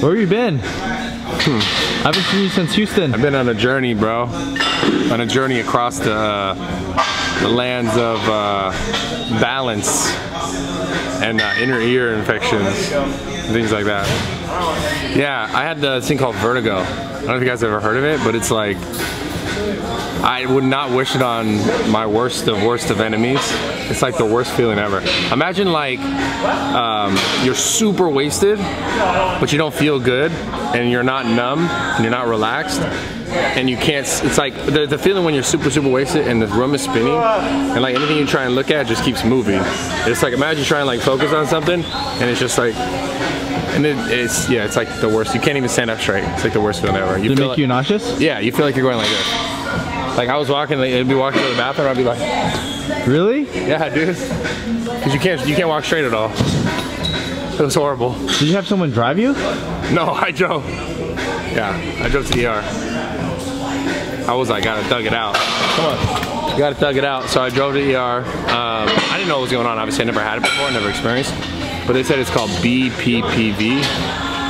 Where have you been? I haven't seen you since Houston. I've been on a journey, bro. On a journey across the lands of balance and inner ear infections, things like that. Yeah, I had this thing called vertigo. I don't know if you guys have ever heard of it, but it's like, I would not wish it on my worst of enemies. It's like the worst feeling ever. Imagine like you're super wasted, but you don't feel good, and you're not numb, and you're not relaxed, and you can't, it's like the feeling when you're super wasted and the room is spinning, and like anything you try and look at just keeps moving. It's like, imagine trying to like focus on something, and it's just like, and it's, yeah, it's like the worst. You can't even stand up straight. It's like the worst feeling ever. You feel like, you nauseous? Yeah, you feel like you're going like this. Like I was walking, like, I'd be walking to the bathroom, I'd be like, really? Yeah, dude. Cause you can't walk straight at all. It was horrible. Did you have someone drive you? No, I drove. Yeah, I drove to the ER. I was like, gotta thug it out. Come on, gotta thug it out. So I drove to the ER. I didn't know what was going on. Obviously, I never had it before, I never experienced. But they said it's called BPPV.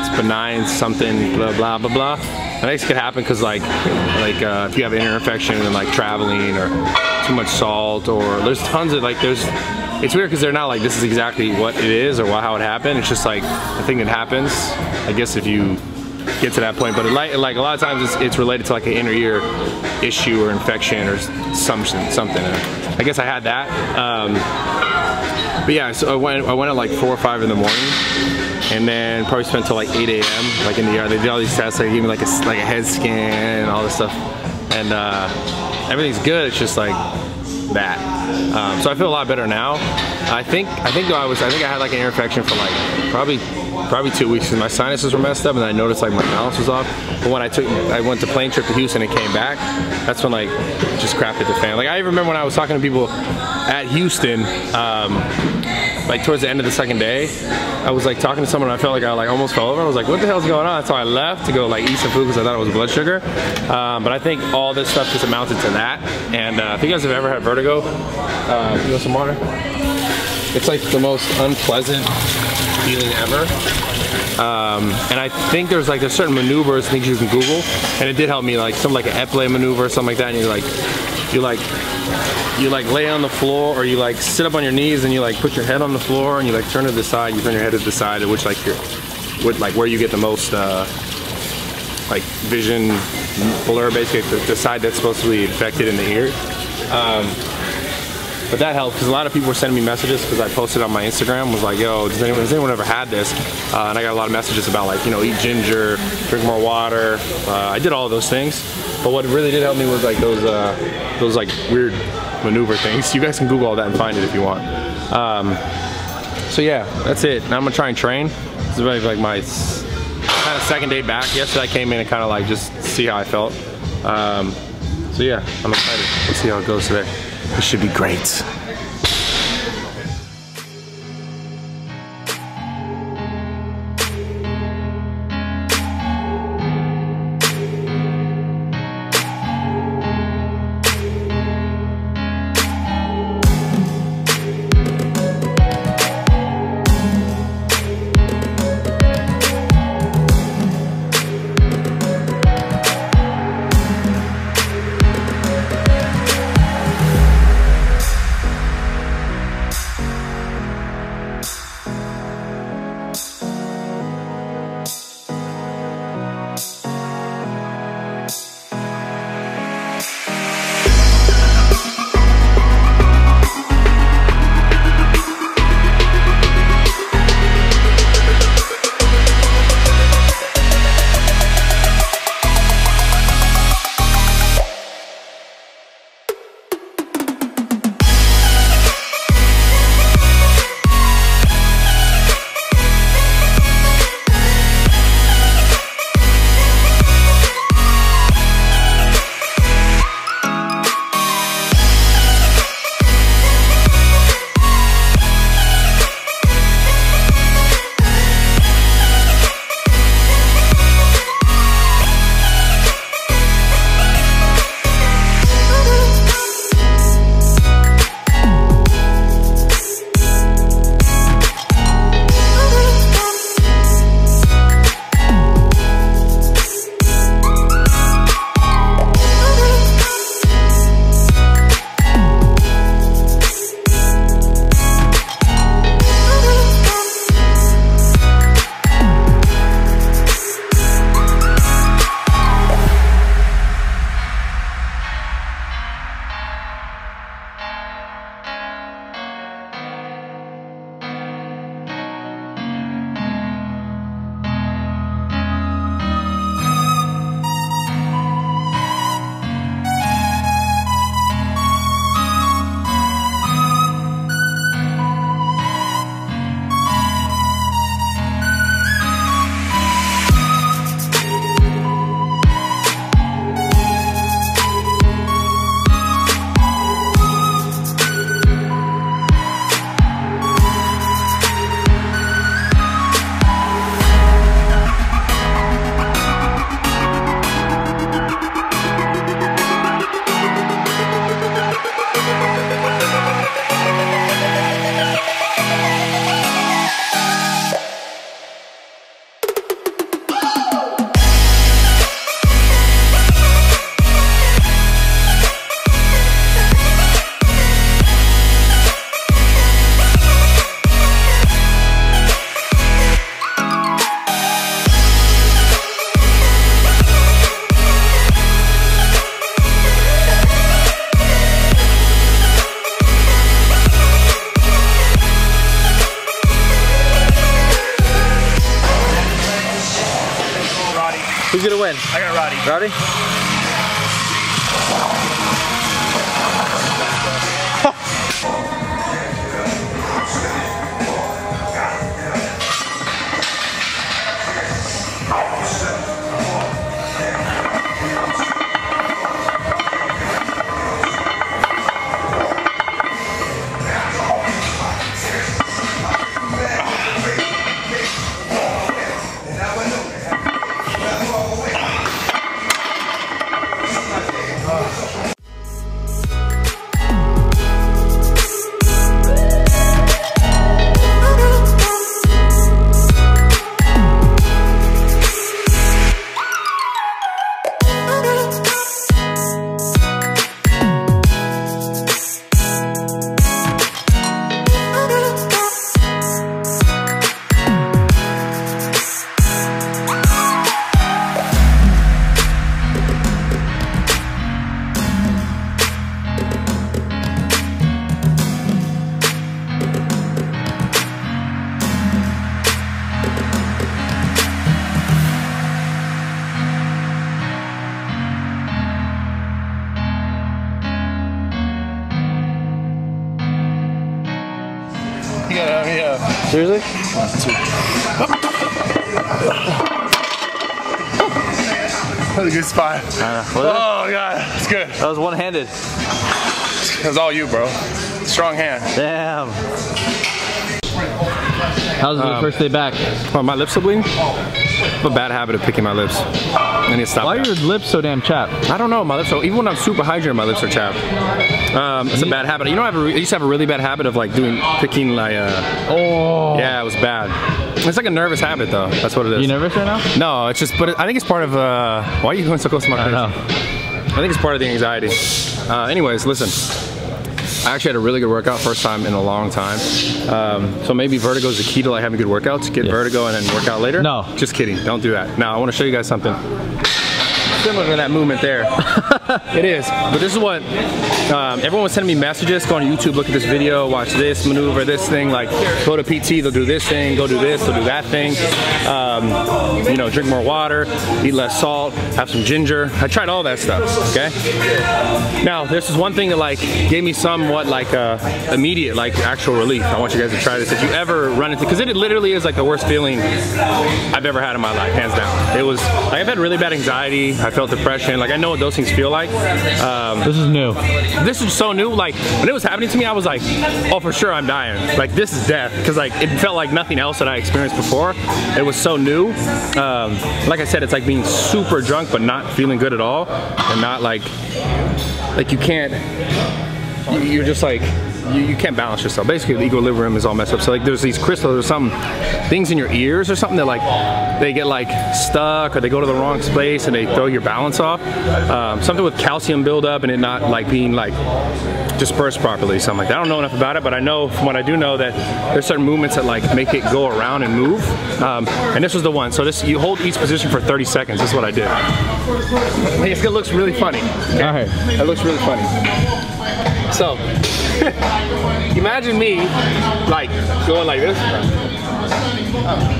It's benign something blah blah blah blah. I think this could happen because like if you have an inner infection and like traveling or too much salt, or there's tons of like, there's, it's weird because they're not like, this is exactly what it is or how it happened. It's just like a thing that happens, I guess, if you get to that point. But it, like a lot of times it's related to like an inner ear issue or infection or something. I guess I had that. But yeah, so I went at like 4 or 5 in the morning. And then probably spent till like 8 a.m. like in the ER. They did all these tests. They gave me like a head scan and all this stuff. And everything's good. It's just like that. So I feel a lot better now. I think I had like an ear infection for like probably 2 weeks because my sinuses were messed up, and I noticed like my balance was off. But when I went to plane trip to Houston and came back, that's when like just crap hit the fan. Like I even remember when I was talking to people at Houston. Like towards the end of the second day, I was like talking to someone and I felt like I like almost fell over. I was like, what the hell's going on? So I left to go like eat some food because I thought it was blood sugar. But I think all this stuff just amounted to that. And if you guys have ever had vertigo, you want some water? It's like the most unpleasant feeling ever. And I think there's certain maneuvers, things you can Google, and it did help me, like something like an Epley maneuver or something like that, and you lay on the floor, or you like sit up on your knees and you like put your head on the floor and you like turn to the side, you turn your head to the side, which like where you get the most like vision blur, basically the side that's supposed to be infected in the ear. But that helped because a lot of people were sending me messages because I posted on my Instagram, was like, yo, has anyone ever had this? And I got a lot of messages about like, you know, eat ginger, drink more water. I did all of those things. But what really did help me was like those like weird maneuver things. You guys can Google all that and find it if you want. So yeah, that's it. Now I'm gonna try and train. This is really like my kind of second day back. Yesterday I came in and kind of like just see how I felt. So yeah, I'm excited. Let's see how it goes today. This should be great. Who's gonna win? I got Roddy. Roddy? Yeah. Seriously? One, two. That was a good spot. Oh god, that's good. That was one-handed. That was all you, bro. Strong hand. Damn. How's the first day back? Well, my lips are bleeding. I have a bad habit of picking my lips. I need to stop. Why are your lips so damn chapped? I don't know. My lips, so even when I'm super hydrated, my lips are chapped. It's a bad habit. You know, I used to have a really bad habit of like picking like. Oh. Yeah, it was bad. It's like a nervous habit though. That's what it is. You nervous right now? No, it's just. But I think it's part of. Why are you going so close to my face? I think it's part of the anxiety. Anyways, listen. I actually had a really good workout, first time in a long time. So maybe vertigo is the key to like having good workouts. Get vertigo and then work out later. No, just kidding. Don't do that. Now I want to show you guys something similar to that movement there. It is, but this is what everyone was sending me messages. Go on YouTube, look at this video, watch this maneuver, this thing. Like go to PT, they'll do this thing. Go do this, they'll do that thing. You know, drink more water, eat less salt, have some ginger. I tried all that stuff. Okay. Now this is one thing that like gave me somewhat like immediate like actual relief. I want you guys to try this if you ever run into, because it literally is like the worst feeling I've ever had in my life, hands down. It was like I've had really bad anxiety. I felt depression. Like I know what those things feel like. This is new. This is so new. Like when it was happening to me, I was like, oh, for sure I'm dying. Like this is death. Cause like it felt like nothing else that I experienced before. It was so new. Like I said, it's like being super drunk but not feeling good at all, and not like you can't. You're just like. You can't balance yourself. Basically, the equilibrium is all messed up. So like, there's these crystals or some things in your ears or something that like they get like stuck or they go to the wrong place and they throw your balance off. Something with calcium buildup and it not like being like dispersed properly, something like that. I don't know enough about it, but I know from what I do know that there's certain movements that like make it go around and move. And this was the one. So this, you hold each position for 30 seconds. That's what I did. It looks really funny. Okay? All right. It looks really funny. So. Imagine me like going like this.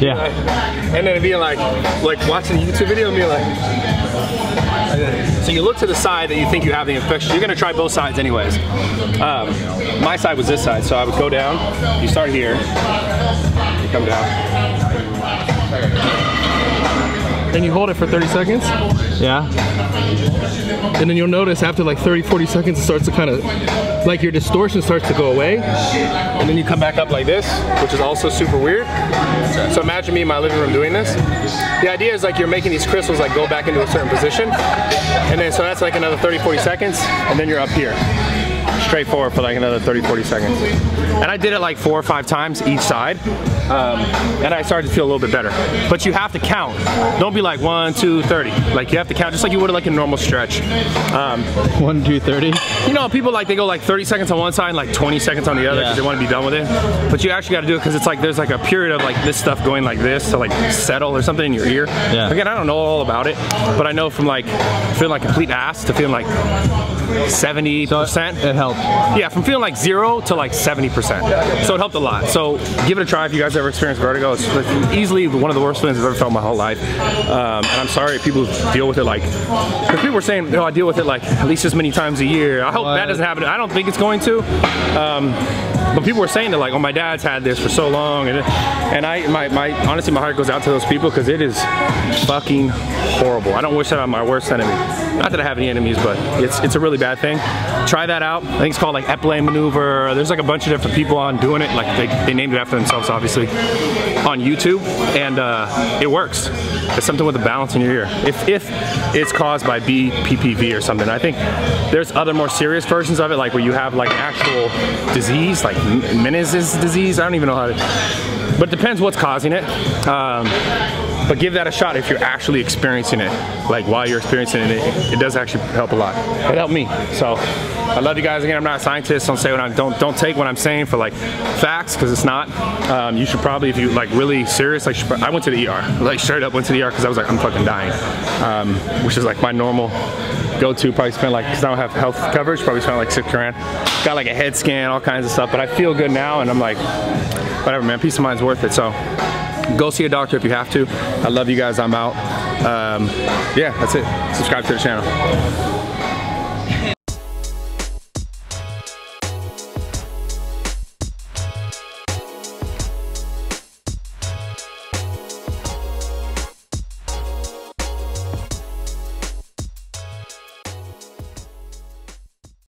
Yeah. And then being like watching a YouTube video and being like. So you look to the side that you think you have the infection. You're gonna try both sides anyways. My side was this side, so I would go down. You start here. You come down. And you hold it for 30 seconds. Yeah. And then you'll notice after like 30, 40 seconds, it starts to kind of. Like your distortion starts to go away, and then you come back up like this, which is also super weird. So imagine me in my living room doing this. The idea is like you're making these crystals like go back into a certain position, and then so that's like another 30, 40 seconds, and then you're up here. Straight forward for like another 30, 40 seconds. And I did it like 4 or 5 times each side, and I started to feel a little bit better. But you have to count. Don't be like 1, 2, 30. Like you have to count just like you would like a normal stretch. 1, 2, 30. You know, people like they go like 30 seconds on one side and like 20 seconds on the other because they want to be done with it. But you actually got to do it because it's like there's like a period of like this stuff going like this to like settle or something in your ear. Yeah. Again, I don't know all about it, but I know from like feeling like complete ass to feeling like 70%, it helped. Yeah, from feeling like 0 to like 70%. So it helped a lot. So give it a try if you guys ever experienced vertigo. It's easily one of the worst things I've ever felt in my whole life. And I'm sorry if people deal with it like, because people were saying, no, I deal with it like at least as many times a year. I hope that doesn't happen. I don't think it's going to. But people were saying that like, oh, my dad's had this for so long, and honestly, my heart goes out to those people because it is fucking horrible. I don't wish that on my worst enemy. Not that I have any enemies, but it's a really bad thing. Try that out. I think it's called like Epley maneuver. There's like a bunch of different people on doing it. Like they named it after themselves, obviously, on YouTube, and it works. It's something with a balance in your ear. If it's caused by BPPV or something, I think there's other more serious versions of it, like where you have like actual disease, like Meniere's disease. I don't even know how to, but it depends what's causing it. But give that a shot if you're actually experiencing it. Like while you're experiencing it, it does actually help a lot. It helped me. So I love you guys. Again, I'm not a scientist. Don't say what I'm, don't take what I'm saying for like facts, because it's not. You should probably, if you like really serious, like I went to the ER, like straight up went to the ER because I was like, I'm fucking dying, which is like my normal go-to. Probably spent like, because I don't have health coverage, probably spent like $6 grand. Got like a head scan, all kinds of stuff, but I feel good now and I'm like, whatever, man, peace of mind's worth it. So go see a doctor if you have to. I love you guys. I'm out. Yeah, that's it. Subscribe to the channel.